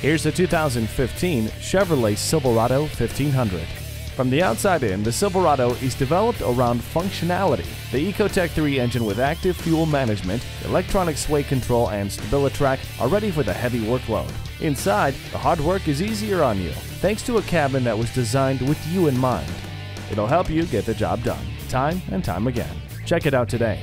Here's the 2015 Chevrolet Silverado 1500. From the outside in, the Silverado is developed around functionality. The EcoTec3 engine with active fuel management, electronic sway control, and StabiliTrak are ready for the heavy workload. Inside, the hard work is easier on you, thanks to a cabin that was designed with you in mind. It'll help you get the job done, time and time again. Check it out today.